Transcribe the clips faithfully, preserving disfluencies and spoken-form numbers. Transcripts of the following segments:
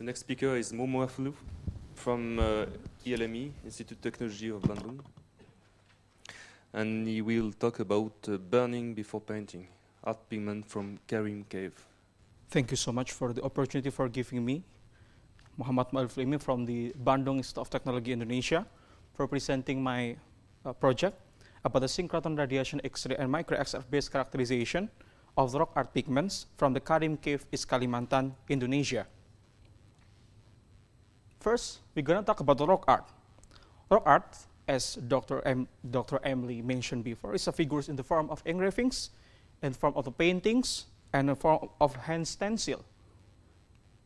The next speaker is Moh Mualliful from uh, I L M I, Institute of Technology of Bandung. And he will talk about uh, burning before painting, art pigment from Karim Cave. Thank you so much for the opportunity for giving me. Moh Mualliful I L M I from the Bandung Institute of Technology, Indonesia, for presenting my uh, project about the synchrotron radiation X-ray and micro X R F based characterization of rock art pigments from the Karim Cave, East Kalimantan, Indonesia. First, we're going to talk about the rock art. Rock art, as Doctor M, Doctor Emily mentioned before, is a figure in the form of engravings, in the form of the paintings, and in the form of hand stencil.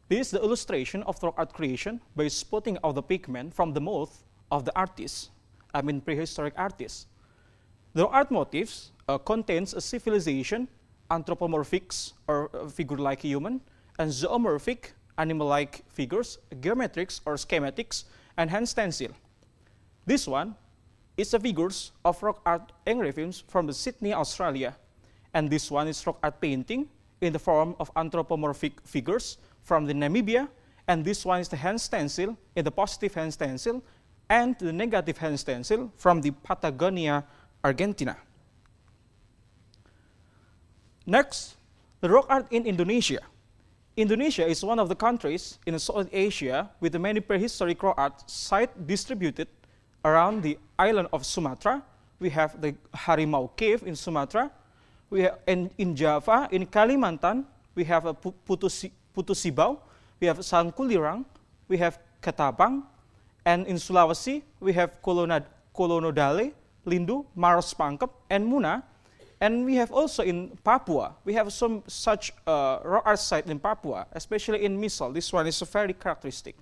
This is the illustration of rock art creation by spotting out the pigment from the mouth of the artist, I mean prehistoric artists. The art motifs uh, contains a civilization, anthropomorphics or uh, figure-like human, and zoomorphic animal-like figures, geometrics or schematics, and hand stencil. This one is the figures of rock art engravings from the Sydney, Australia, and this one is rock art painting in the form of anthropomorphic figures from the Namibia, and this one is the hand stencil in the positive hand stencil and the negative hand stencil from the Patagonia, Argentina. Next, the rock art in Indonesia. Indonesia is one of the countries in South Asia with the many prehistoric rock art sites distributed around the island of Sumatra. We have the Harimau Cave in Sumatra. We have in, in Java, in Kalimantan, we have a Putus, Putusibau, we have Sangkulirang, we have Katabang, and in Sulawesi, we have Kolonad, Kolonodale, Lindu, Maros Pangkep, and Muna. And we have also in Papua, we have some such uh, rock art site in Papua, especially in Misol. This one is very characteristic.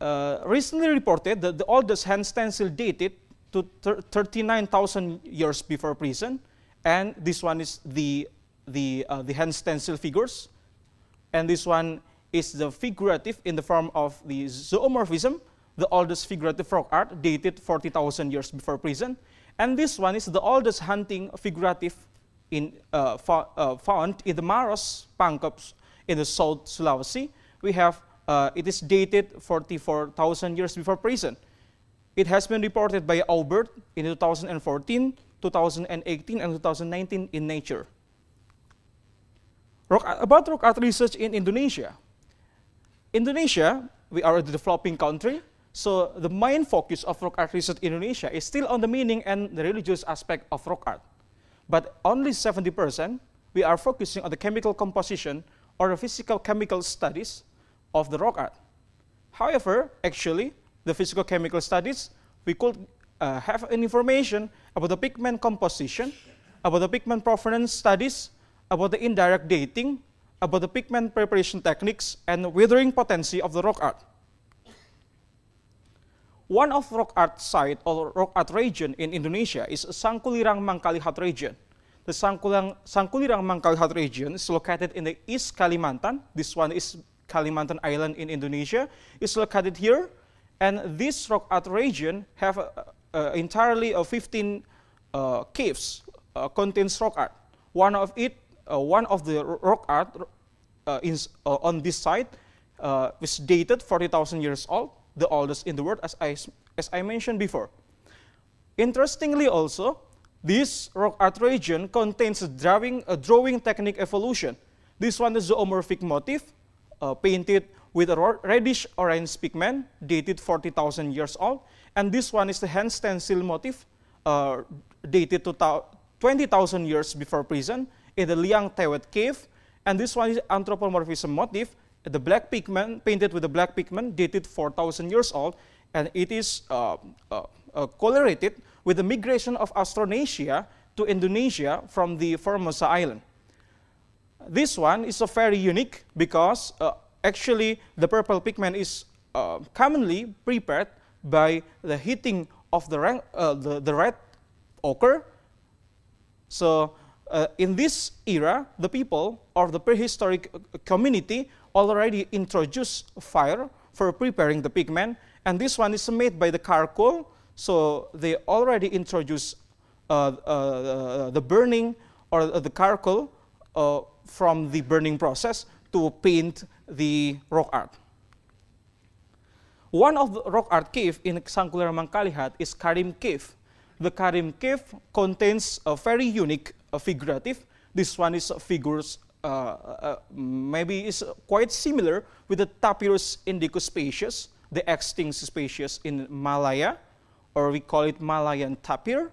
Uh, recently reported that the oldest hand stencil dated to thirty-nine thousand years before present, and this one is the, the, uh, the hand stencil figures, and this one is the figurative in the form of the zoomorphism, the oldest figurative rock art dated forty thousand years before present. And this one is the oldest hunting figurative in, uh, uh, found in the Maros Pangkep in the South Sulawesi. We have, uh, it is dated forty-four thousand years before present. It has been reported by Aubert in two thousand fourteen, two thousand eighteen, and two thousand nineteen in Nature. Rock, about rock art research in Indonesia. Indonesia, we are a developing country. So the main focus of rock art research in Indonesia is still on the meaning and the religious aspect of rock art. But only seventy percent we are focusing on the chemical composition or the physical chemical studies of the rock art. However, actually, the physical chemical studies, we could uh, have an information about the pigment composition, about the pigment provenance studies, about the indirect dating, about the pigment preparation techniques, and the weathering potency of the rock art. One of rock art site or rock art region in Indonesia is Sangkulirang-Mangkalihat region. The Sangkulirang-Mangkalihat region is located in the East Kalimantan. This one is Kalimantan Island in Indonesia. It's located here, and this rock art region have uh, uh, entirely uh, fifteen uh, caves uh, contains rock art. One of it, uh, one of the rock art uh, is, uh, on this site uh, is dated forty thousand years old. The oldest in the world, as I, as I mentioned before. Interestingly also, this rock art region contains a drawing, a drawing technique evolution. This one is zoomorphic motif, uh, painted with a reddish-orange pigment, dated forty thousand years old. And this one is the hand stencil motif, uh, dated to twenty thousand years before present, in the Liang Tewet cave. And this one is anthropomorphism motif, the black pigment, painted with the black pigment, dated four thousand years old, and it is uh, uh, uh, correlated with the migration of Austronesia to Indonesia from the Formosa Island. This one is a very unique because uh, actually the purple pigment is uh, commonly prepared by the heating of the, uh, the, the red ochre. So uh, in this era, the people or the prehistoric community already introduced fire for preparing the pigment, and this one is made by the charcoal, so they already introduced uh, uh, the burning or the charcoal uh, from the burning process to paint the rock art. One of the rock art cave in Sangkulirang-Mangkalihat is Karim Cave. The Karim Cave contains a very unique uh, figurative. This one is uh, figures, uh, uh, maybe is quite similar with the Tapirus indicus species, the extinct species in Malaya, or we call it Malayan tapir.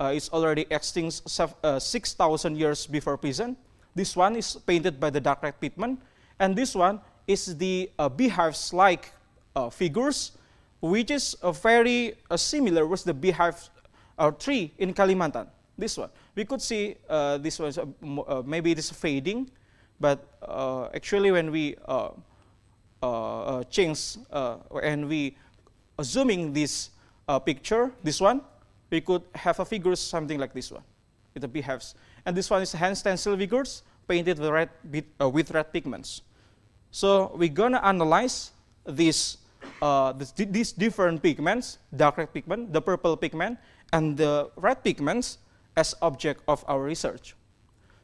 Uh, it's already extinct uh, six thousand years before present. This one is painted by the dark red pigment, and this one is the uh, beehives-like uh, figures, which is uh, very uh, similar with the beehive or tree in Kalimantan. This one, we could see uh, this was uh, uh, maybe it is fading, but uh, actually when we uh, uh, uh, change uh, and we zooming this uh, picture, this one, we could have a figure something like this one, with the beehives. And this one is hand stencil figures painted with red, uh, with red pigments. So we're gonna analyze these uh, this, these different pigments: dark red pigment, the purple pigment, and the red pigments as object of our research.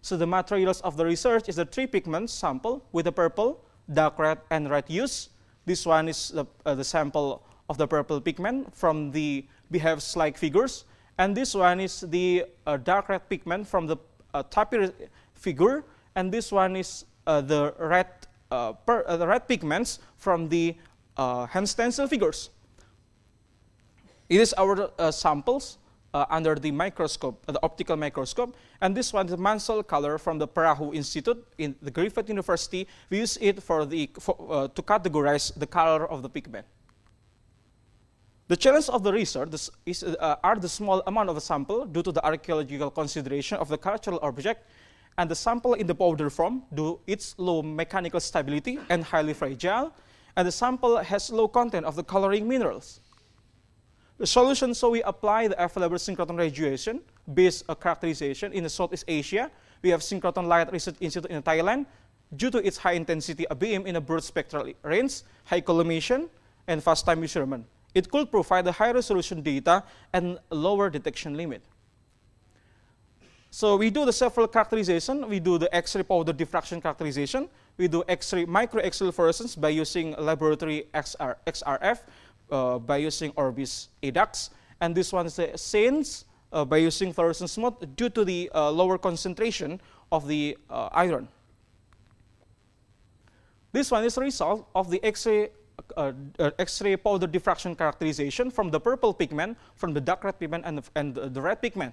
So the materials of the research is the three pigments sample with the purple, dark red, and red hues. This one is the, uh, the sample of the purple pigment from the beehives-like figures, and this one is the uh, dark red pigment from the uh, tapir figure, and this one is uh, the red uh, per, uh, the red pigments from the uh, hand stencil figures. It is our uh, samples uh, under the microscope, uh, the optical microscope, and this one is the Mansell color from the Parahu Institute in the Griffith University. We use it for the for, uh, to categorize the color of the pigment. The challenge of the research is, uh, are the small amount of the sample due to the archaeological consideration of the cultural object, and the sample in the powder form due to its low mechanical stability and highly fragile, and the sample has low content of the coloring minerals. The solution, so we apply the available synchrotron radiation based uh, characterization in the Southeast Asia. We have Synchrotron Light Research Institute in Thailand. Due to its high intensity a beam in a broad spectral range, high collimation, and fast time measurement, it could provide a high resolution data and lower detection limit. So we do the several characterization. We do the X-ray powder diffraction characterization. We do X-ray micro X-ray fluorescence by using laboratory X R F, uh, by using Orbis EDAX. And this one is the SANS uh, by using fluorescence mode due to the uh, lower concentration of the uh, iron. This one is the result of the X-ray Uh, uh, X-ray powder diffraction characterization from the purple pigment, from the dark red pigment, and the, and the red pigment.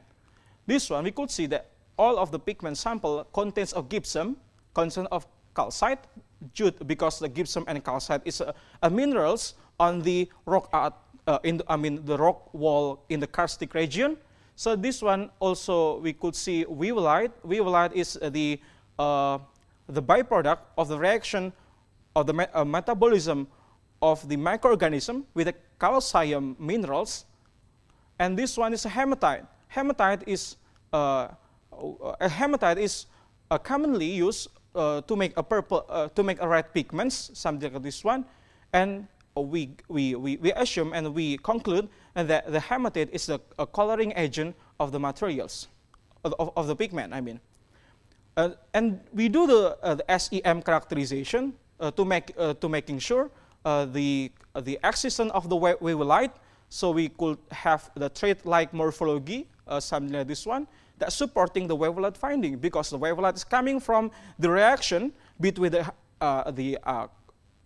This one, we could see that all of the pigment sample contains of gypsum, content of calcite, due because the gypsum and calcite is a, a minerals on the rock art, uh, in the, I mean the rock wall in the karstic region. So this one also we could see whewellite. Whewellite is the uh, the byproduct of the reaction of the me uh, metabolism of the microorganism with the calcium minerals, and this one is a hematite. Hematite is uh, a hematite is uh, commonly used uh, to make a purple uh, to make a red pigments, something like this one, and we we we, we assume and we conclude that the hematite is the a coloring agent of the materials of, of the pigment. I mean, uh, and we do the, uh, the S E M characterization uh, to make uh, to making sure. Uh, the uh, the existence of the wavelite, so we could have the trait-like morphology, uh, something like this one, that supporting the wavelite finding, because the wavelite is coming from the reaction between the uh, the uh,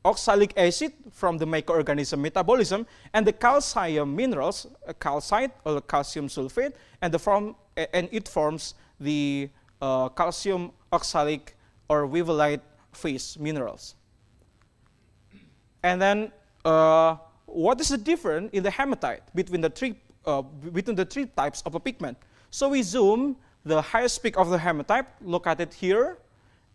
oxalic acid from the microorganism metabolism and the calcium minerals, uh, calcite or calcium sulfate, and the form uh, and it forms the uh, calcium oxalic or wavelite phase minerals. And then, uh, what is the difference in the hematite between the three uh, between the three types of a pigment? So we zoom the highest peak of the hematite, located here,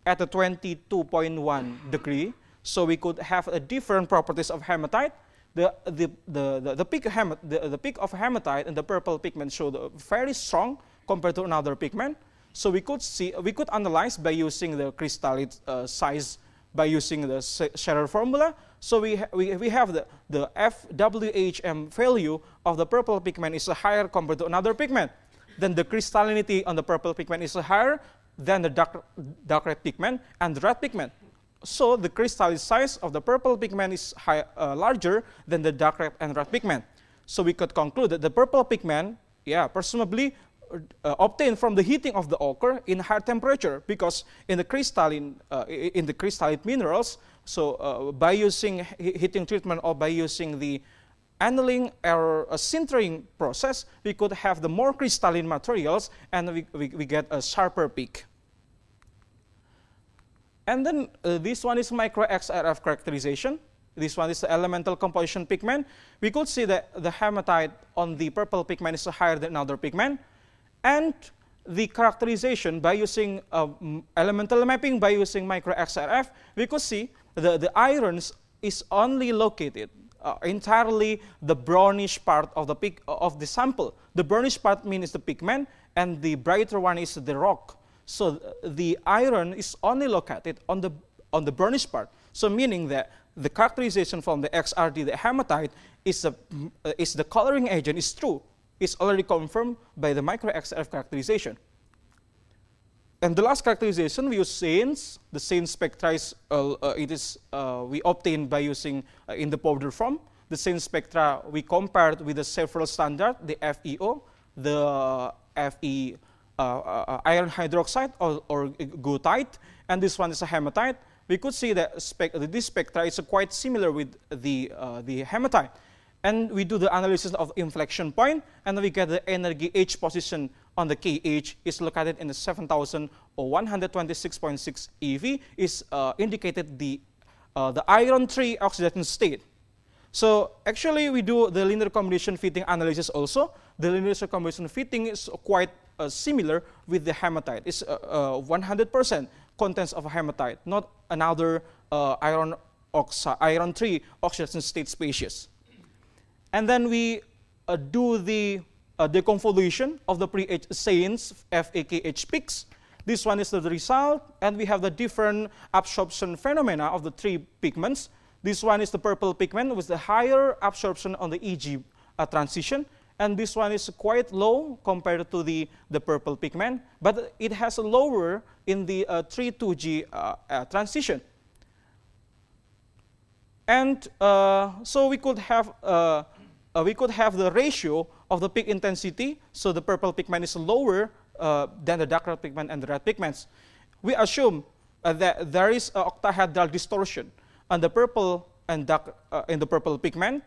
at the twenty-two point one degree. So we could have a different properties of hematite. The the the the, the peak hem the, the peak of hematite and the purple pigment showed very strong compared to another pigment. So we could see we could analyze by using the crystalline uh, size, by using the Scherer formula. So we, ha we, we have the, the F W H M value of the purple pigment is higher compared to another pigment. Then the crystallinity on the purple pigment is higher than the dark, dark red pigment and the red pigment. So the crystalline size of the purple pigment is high, uh, larger than the dark red and red pigment. So we could conclude that the purple pigment, yeah, presumably uh, obtained from the heating of the ochre in high temperature, because in the crystalline uh, in the crystalline minerals, so uh, by using heating treatment or by using the annealing or a sintering process, we could have the more crystalline materials, and we, we, we get a sharper peak. And then uh, this one is micro X R F characterization. This one is the elemental composition pigment. We could see that the hematite on the purple pigment is higher than another pigment. And the characterization by using uh, elemental mapping by using micro X R F, we could see the, the irons is only located uh, entirely the brownish part of the, pig, of the sample. The brownish part means the pigment, and the brighter one is the rock. So the iron is only located on the on the brownish part. So meaning that the characterization from the X R D, the hematite, is the is the coloring agent is true. It's already confirmed by the micro X R F characterization. And the last characterization we use SANS. The SANS spectra is uh, uh, it is uh, we obtained by using uh, in the powder form. The SANS spectra we compared with the several standard, the F E O, the F E. Uh, uh, iron hydroxide or, or goethite, and this one is a hematite. We could see that spec this spectra is quite similar with the, uh, the hematite. And we do the analysis of inflection point, and we get the energy H position on the K H is located in the seven thousand one hundred twenty-six point six E V, is uh, indicated the, uh, the iron three oxidation state. So actually we do the linear combination fitting analysis also. The linear combination fitting is quite Uh, similar with the hematite. It's one hundred percent uh, uh, contents of a hematite, not another uh, iron oxide, iron three oxidation state species. And then we uh, do the uh, deconvolution of the pre-H SANS F A K H peaks. This one is the result, and we have the different absorption phenomena of the three pigments. This one is the purple pigment with the higher absorption on the E G uh, transition. And this one is quite low compared to the, the purple pigment, but it has a lower in the uh, three two G uh, uh, transition. And uh, so we could have uh, uh, we could have the ratio of the peak intensity. So the purple pigment is lower uh, than the dark red pigment and the red pigments. We assume uh, that there is an octahedral distortion on the purple and dark uh, in the purple pigment,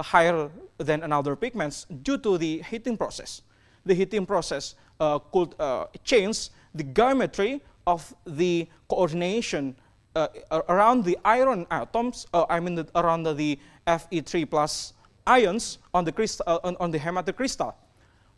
higher than another pigments due to the heating process. The heating process uh, could uh, change the geometry of the coordination uh, around the iron atoms. Uh, I mean the, around the, the F E three plus ions on the crystal, uh, on, on the hematite crystal.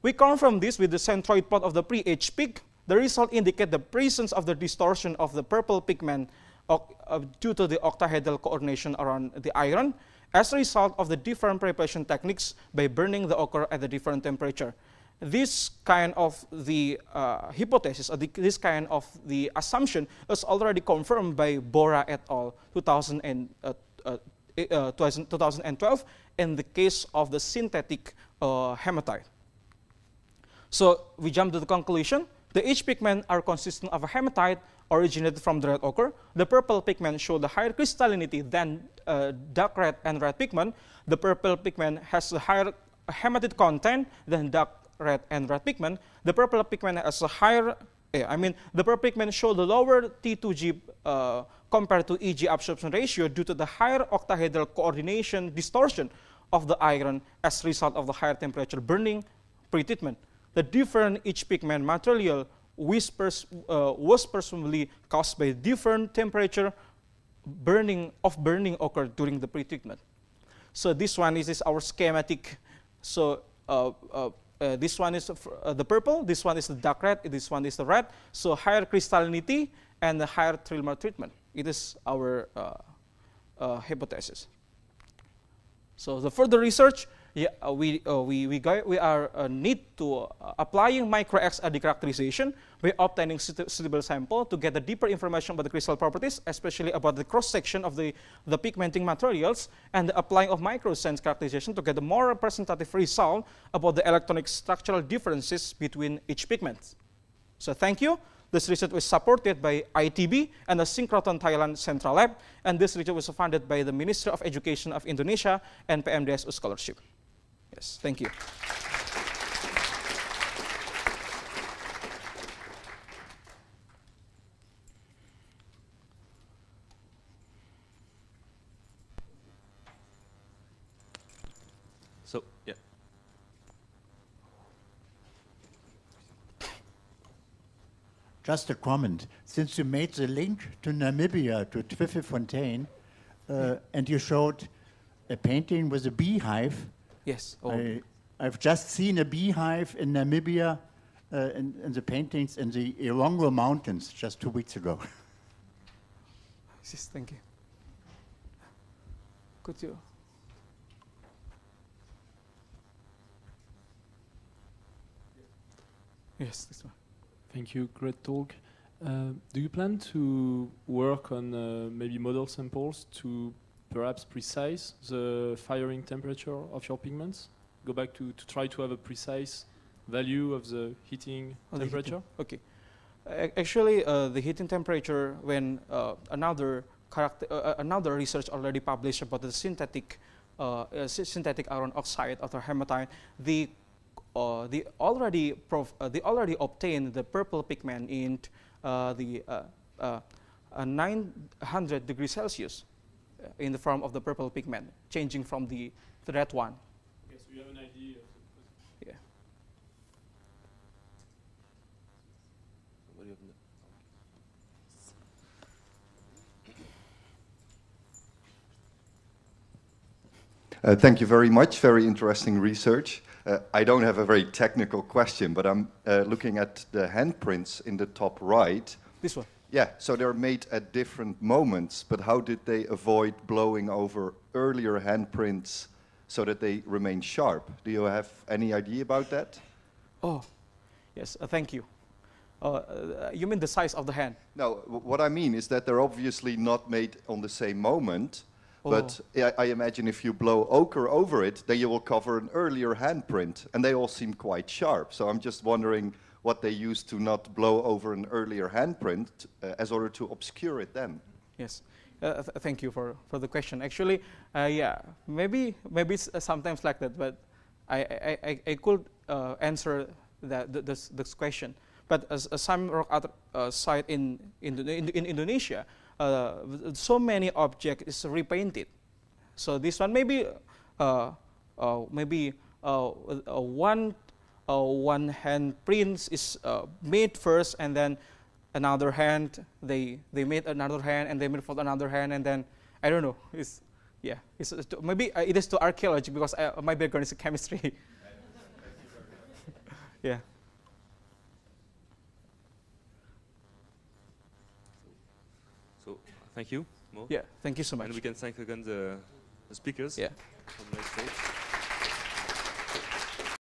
We confirm this with the centroid plot of the pre-H peak. The result indicate the presence of the distortion of the purple pigment uh, uh, due to the octahedral coordination around the iron, as a result of the different preparation techniques by burning the ochre at the different temperature. This kind of the uh, hypothesis, or the, this kind of the assumption is already confirmed by Bora et al. two thousand twelve in the case of the synthetic uh, hematite. So we jump to the conclusion. The H pigment are consistent of a hematite originated from the red ochre. The purple pigment show the higher crystallinity than uh, dark red and red pigment. The purple pigment has a higher hematite content than dark red and red pigment. The purple pigment has a higher, eh, I mean, the purple pigment show the lower T two G uh, compared to E G absorption ratio due to the higher octahedral coordination distortion of the iron as a result of the higher temperature burning pretreatment. The different H pigment material Whispers, uh, was presumably caused by different temperature burning of burning ochre during the pretreatment. So this one is, is our schematic. So uh, uh, uh, this one is uh, the purple, this one is the dark red, this one is the red. So higher crystallinity and the higher thermal treatment. It is our uh, uh, hypothesis. So the further research. Yeah, uh, we, uh, we, we, we are uh, need to uh, applying micro X R D characterization. We're obtaining suitable sample to get the deeper information about the crystal properties, especially about the cross-section of the, the pigmenting materials, and the applying of micro SANS characterization to get a more representative result about the electronic structural differences between each pigment. So thank you. This research was supported by I T B and the Synchrotron Thailand Central Lab, and this research was funded by the Ministry of Education of Indonesia and P M D S U Scholarship. Yes, thank you. So, yeah. Just a comment. Since you made the link to Namibia, to Tweefontein, uh, and you showed a painting with a beehive. Yes. Oh. I, I've just seen a beehive in Namibia uh, in, in the paintings in the Erongo Mountains just two weeks ago. Yes, thank you. Could you? Yes, this one. Thank you, great talk. Uh, do you plan to work on uh, maybe model samples to perhaps precise the firing temperature of your pigments? Go back to, to try to have a precise value of the heating oh, temperature? The heating. Okay. Uh, actually, uh, the heating temperature, when uh, another, character, uh, another research already published about the synthetic, uh, uh, synthetic iron oxide or hematite, the Uh, they already prof uh, they already obtained the purple pigment in uh, the uh, uh, uh, nine hundred degrees Celsius uh, in the form of the purple pigment, changing from the, the red one. Okay, so you have an idea. Yeah. Uh, thank you very much. Very interesting research. Uh, I don't have a very technical question, but I'm uh, looking at the handprints in the top right. This one? Yeah, so they're made at different moments, but how did they avoid blowing over earlier handprints so that they remain sharp? Do you have any idea about that? Oh, yes, uh, thank you. Uh, uh, you mean the size of the hand? No, what I mean is that they're obviously not made on the same moment. But oh. I, I imagine if you blow ochre over it, then you will cover an earlier handprint, and they all seem quite sharp. So I'm just wondering what they used to not blow over an earlier handprint uh, as order to obscure it then. Yes, uh, th thank you for, for the question. Actually, uh, yeah, maybe maybe it's, uh, sometimes like that, but I, I, I, I could uh, answer that th this, this question. But as, as some rock art uh, site in, in, in, in Indonesia, Uh, so many objects is repainted. So this one maybe uh, uh, maybe uh, uh, one uh, one hand prints is uh, made first, and then another hand they they made another hand, and they made for another hand, and then I don't know. It's yeah. It's uh, to maybe uh, it is to archaeology because I, my background is chemistry. Yeah. Thank you, Mo. Yeah, thank you so much. And we can thank again the, the speakers. Yeah. From